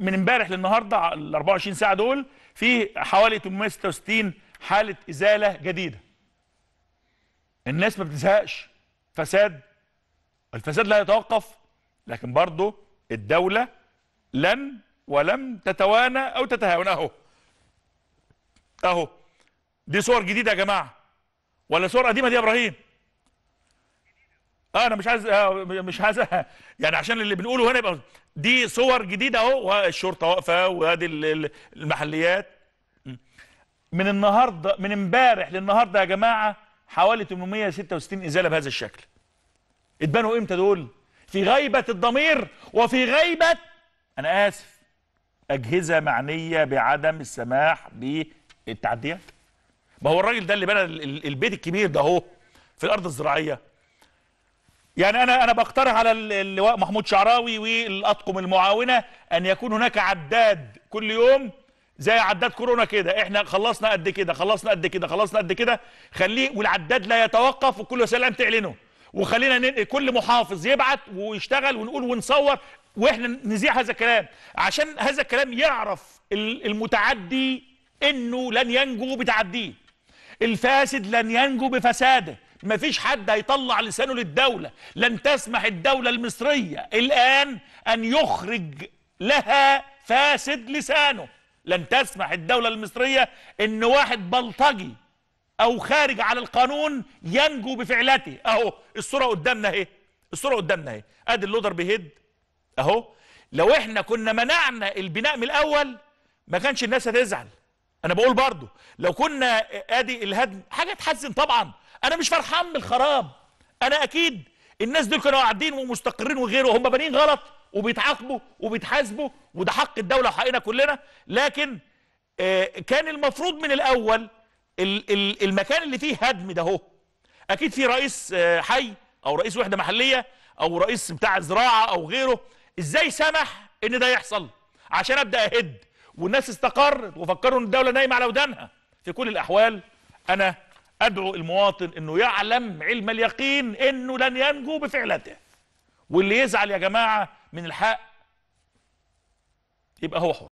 من امبارح للنهارده ال 24 ساعه دول في حوالي 866 حاله ازاله جديده. الناس ما بتزهقش، فساد، الفساد لا يتوقف، لكن برضه الدوله لن ولم تتوانى او تتهاون. اهو دي صور جديده يا جماعه ولا صور قديمه دي يا ابراهيم؟ انا مش عايز يعني عشان اللي بنقوله هنا يبقى دي صور جديده اهو، والشرطه واقفه وادي المحليات. من امبارح للنهارده يا جماعه حوالي 866 ازاله بهذا الشكل. اتبنوا امتى دول؟ في غيبه الضمير وفي غيبه، انا اسف، اجهزه معنيه بعدم السماح بالتعديات. ما هو الراجل ده اللي بنى البيت الكبير ده اهو في الارض الزراعيه. يعني انا بقترح على اللواء محمود شعراوي والاطقم المعاونه ان يكون هناك عداد كل يوم زي عداد كورونا كده، احنا خلصنا قد كده، خلصنا قد كده، خلصنا قد كده، خليه والعداد لا يتوقف، وكل وسائل الاعلام تعلنه، وخلينا كل محافظ يبعت ويشتغل ونقول ونصور واحنا نذيع هذا الكلام، عشان هذا الكلام يعرف المتعدي انه لن ينجو بتعديه. الفاسد لن ينجو بفساده. مفيش حد هيطلع لسانه للدولة. لن تسمح الدولة المصرية الآن أن يخرج لها فاسد لسانه. لن تسمح الدولة المصرية أن واحد بلطجي أو خارج على القانون ينجو بفعلته. أهو الصورة قدامنا أهي، الصورة قدامنا أهي، أدي اللودر بيهد أهو. لو إحنا كنا منعنا البناء من الأول ما كانش الناس هتزعل. أنا بقول برضو لو كنا أدي الهدم حاجة تحزن طبعًا. أنا مش فرحان بالخراب، أنا أكيد الناس دول كانوا قاعدين ومستقرين وغيره، وهم بانين غلط وبيتعاقبوا وبيتحاسبوا، وده حق الدولة وحقنا كلنا، لكن كان المفروض من الأول المكان اللي فيه هدم ده هو أكيد فيه رئيس حي أو رئيس وحدة محلية أو رئيس بتاع زراعة أو غيره، إزاي سمح إن ده يحصل؟ عشان أبدأ أهد، والناس استقرت وفكروا إن الدولة نايمة على ودانها. في كل الأحوال أنا أدعو المواطن أنه يعلم علم اليقين أنه لن ينجو بفعلته، واللي يزعل يا جماعة من الحق يبقى هو حر.